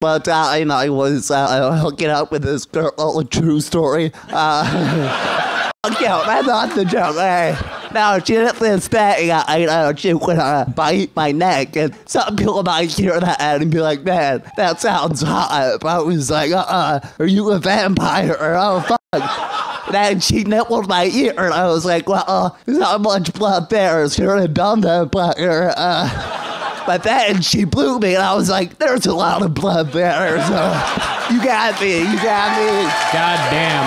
One time I was hooking up with this girl, a true story. Okay, that's not the joke, eh? No, she didn't finish staring at me, she would bite my neck, and some people might hear that and be like, man, that sounds hot, but I was like, are you a vampire, or oh, fuck. Then she nibbled my ear, and I was like, well, there's not much blood there, she would have done that, but, but then she blew me, and I was like, there's a lot of blood there, so you got me. God damn.